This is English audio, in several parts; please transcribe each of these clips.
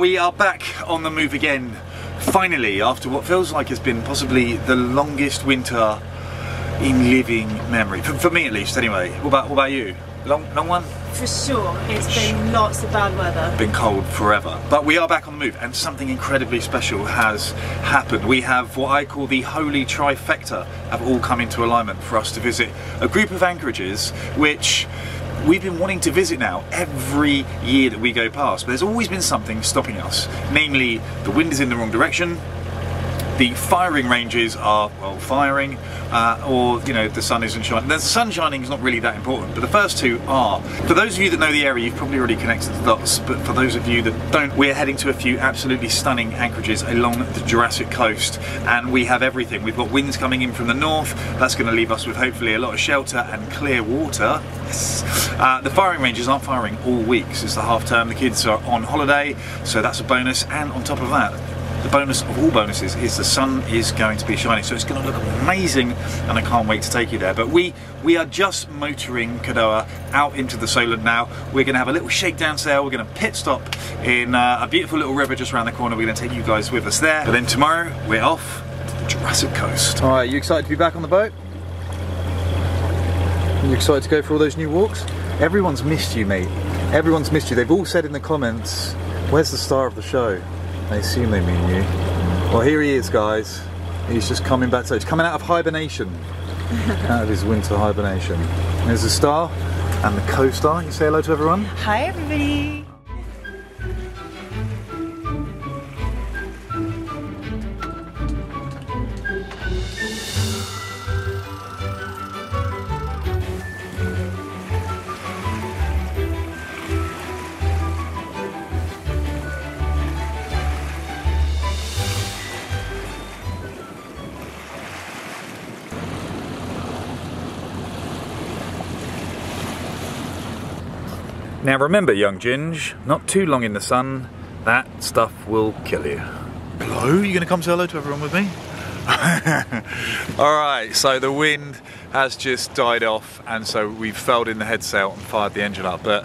We are back on the move again, finally, after what feels like has been possibly the longest winter in living memory. For me at least, anyway. What about you? Long one? For sure. It's been lots of bad weather. Been cold forever. But we are back on the move, and something incredibly special has happened. We have what I call the holy trifecta have all come into alignment for us to visit a group of anchorages which we've been wanting to visit now every year that we go past, but there's always been something stopping us. Namely, the wind is in the wrong direction, the firing ranges are, well, firing, or, you know, the sun isn't shining. The sun shining is not really that important, but the first two are. For those of you that know the area, you've probably already connected the dots, but for those of you that don't, we're heading to a few absolutely stunning anchorages along the Jurassic Coast, and we have everything. We've got winds coming in from the north, that's going to leave us with hopefully a lot of shelter and clear water. Yes. The firing ranges aren't firing all week, since the half term, the kids are on holiday, so that's a bonus, and on top of that, the bonus of all bonuses is the sun is going to be shining, so it's going to look amazing, and I can't wait to take you there. But we are just motoring Kadoa out into the Solent now. We're going to have a little shakedown sail, we're going to pit stop in a beautiful little river just around the corner. We're going to take you guys with us there, but then tomorrow we're off to the Jurassic Coast. Alright, you excited to be back on the boat? You excited to go for all those new walks? Everyone's missed you, mate. Everyone's missed you. They've all said in the comments, where's the star of the show? I assume they mean you. Well, here he is, guys. He's just coming back to it. He's coming out of hibernation. Out of his winter hibernation. There's the star and the co-star. You say hello to everyone. Hi, everybody. Now remember, young Ginge, not too long in the sun, that stuff will kill you. Hello, you gonna come say hello to everyone with me? Alright, so the wind has just died off, and so we've furled in the headsail and fired the engine up, but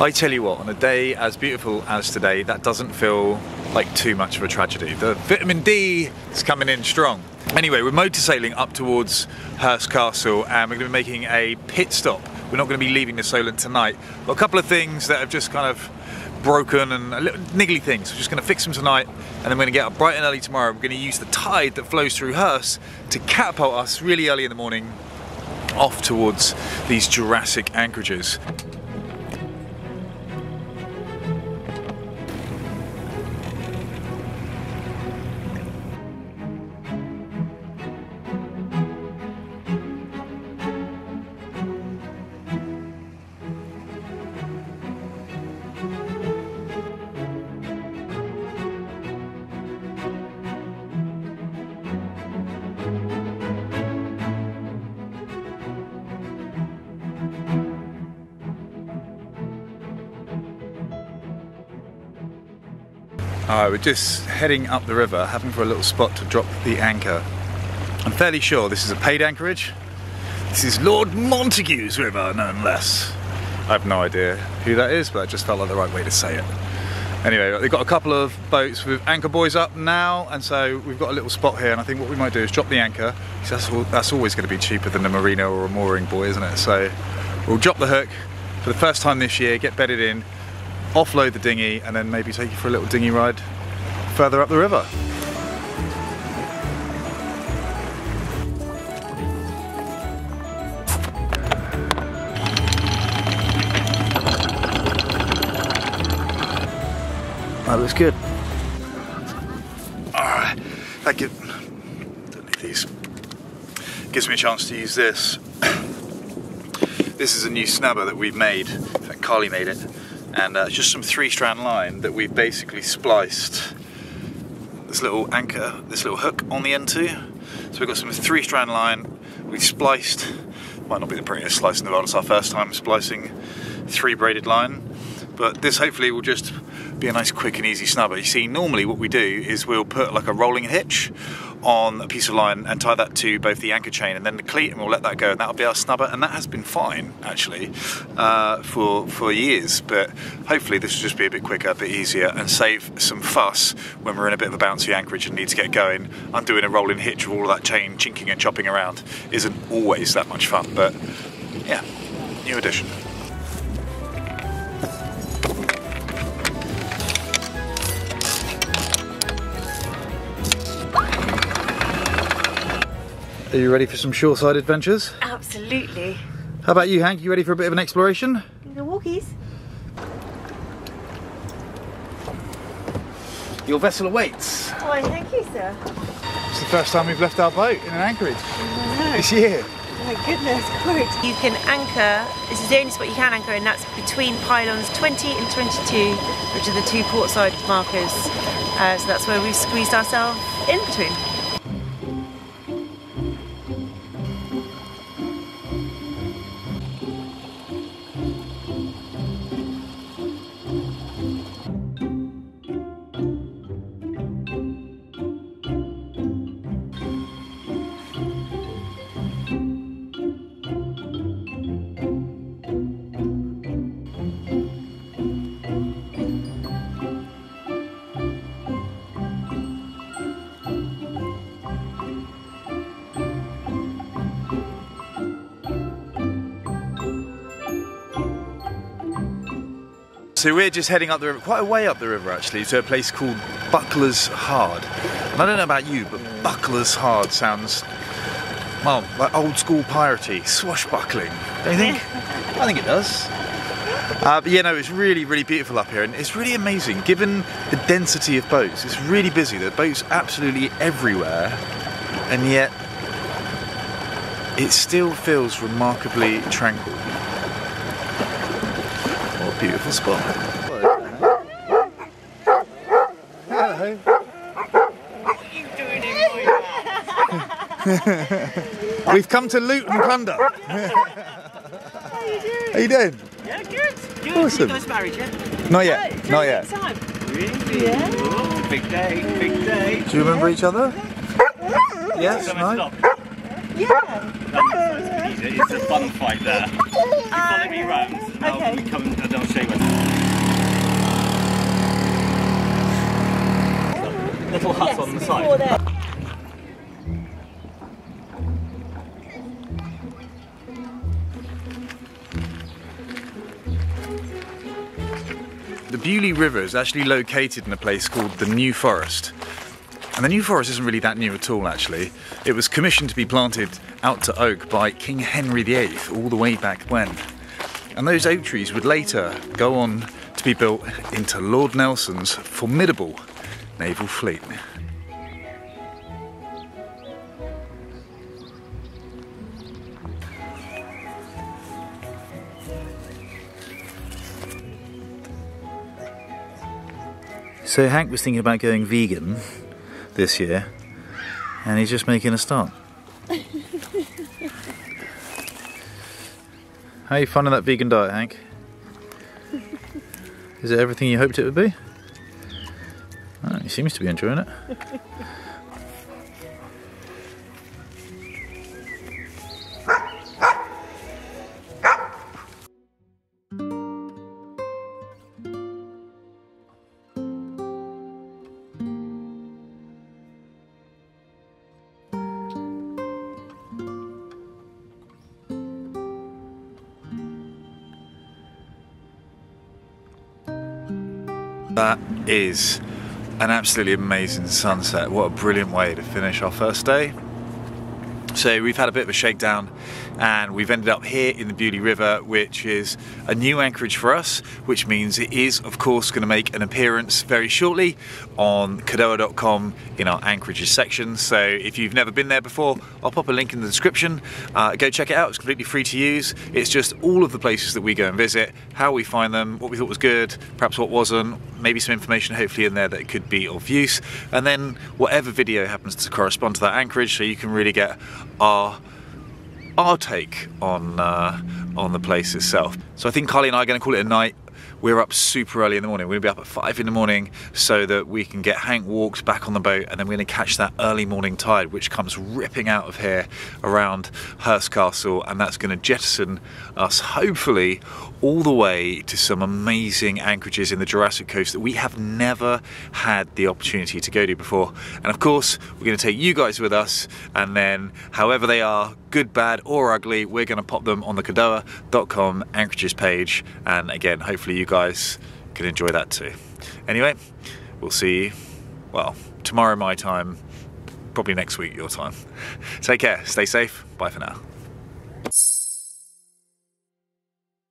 I tell you what, on a day as beautiful as today, that doesn't feel like too much of a tragedy. The vitamin D is coming in strong. Anyway, we're motor sailing up towards Hurst Castle, and we're gonna be making a pit stop. We're not going to be leaving the Solent tonight. Got a couple of things that have just kind of broken and a little niggly things. We're just going to fix them tonight, and then we're going to get up bright and early tomorrow. We're going to use the tide that flows through Hurst to catapult us really early in the morning off towards these Jurassic anchorages. Alright, we're just heading up the river, having for a little spot to drop the anchor. I'm fairly sure this is a paid anchorage. This is Lord Montagu's River, none less. I have no idea who that is, but it just felt like the right way to say it. Anyway, they've got a couple of boats with anchor buoys up now, and so we've got a little spot here, and I think what we might do is drop the anchor, because that's always going to be cheaper than a merino or a mooring buoy, isn't it? So we'll drop the hook for the first time this year, get bedded in, offload the dinghy, and then maybe take you for a little dinghy ride further up the river. That looks good. Alright, that gives me a chance to use this. This is a new snabber that we've made, in fact Carly made it, and it's just some 3-strand line that we've basically spliced this little anchor, this little hook on the end to. So we've got some 3-strand line, we've spliced, might not be the prettiest slice in the world, it's our first time splicing 3-braided line. But this hopefully will just be a nice quick and easy snubber. You see, normally what we do is we'll put like a rolling hitch on a piece of line and tie that to both the anchor chain and then the cleat, and we'll let that go, and that'll be our snubber. And that has been fine actually for years, but hopefully this will just be a bit quicker, a bit easier, and save some fuss when we're in a bit of a bouncy anchorage and need to get going. Undoing a rolling hitch with all that chain chinking and chopping around isn't always that much fun, but yeah, new addition. Are you ready for some shoreside adventures? Absolutely. How about you, Hank? You ready for a bit of an exploration? The walkies. Your vessel awaits. Why, thank you, sir. It's the first time we've left our boat in an anchorage this year. Oh my goodness, good. You can anchor, this is the only spot you can anchor, and that's between pylons 20 and 22, which are the two portside markers. So that's where we've squeezed ourselves in between. So we're just heading up the river, quite a way up the river actually, to a place called Buckler's Hard. And I don't know about you, but Buckler's Hard sounds, well, like old school piratey, swashbuckling, don't you think? I think it does. But yeah, no, it's really, really beautiful up here, and it's really amazing, given the density of boats. It's really busy, there are boats absolutely everywhere, and yet it still feels remarkably tranquil. Beautiful spot. Hello. What are you doing in my house? We've come to loot and plunder. How are you doing? How you doing? Yeah, good. Good. Awesome. You guys married yet? Yeah? Not yet. Not yet. Time. Really? Yeah. Oh, big day. Big day. Do you remember each other? Yes. No. Yeah. It's a fun fight there. You follow me round. Okay. I'll show you one. Little hut on the side. The Beaulieu River is actually located in a place called the New Forest. And the New Forest isn't really that new at all, actually. It was commissioned to be planted out to oak by King Henry VIII all the way back when. And those oak trees would later go on to be built into Lord Nelson's formidable naval fleet. So Hank was thinking about going vegan this year, and he's just making a start. How are you finding that vegan diet, Hank? Is it everything you hoped it would be? Oh, he seems to be enjoying it. That is an absolutely amazing sunset. What a brilliant way to finish our first day. So we've had a bit of a shakedown and we've ended up here in the Beaulieu River, which is a new anchorage for us, which means it is of course going to make an appearance very shortly on Cadoa.com in our anchorages section. So if you've never been there before, I'll pop a link in the description. Go check it out, it's completely free to use. It's just all of the places that we go and visit, how we find them, what we thought was good, perhaps what wasn't, maybe some information hopefully in there that could be of use, and then whatever video happens to correspond to that anchorage, so you can really get our take on the place itself. So I think Carly and I are going to call it a night. We're up super early in the morning. We're going to be up at 5 in the morning so that we can get Hank walked back on the boat, and then we're going to catch that early morning tide which comes ripping out of here around Hurst Castle, and that's going to jettison us hopefully all the way to some amazing anchorages in the Jurassic Coast that we have never had the opportunity to go to before. And of course we're going to take you guys with us, and then however they are, good, bad or ugly, we're going to pop them on the Cadoa.com anchorages page, and again hopefully you guys can enjoy that too. Anyway, we'll see you, well, tomorrow my time, probably next week your time. Take care, stay safe, bye for now.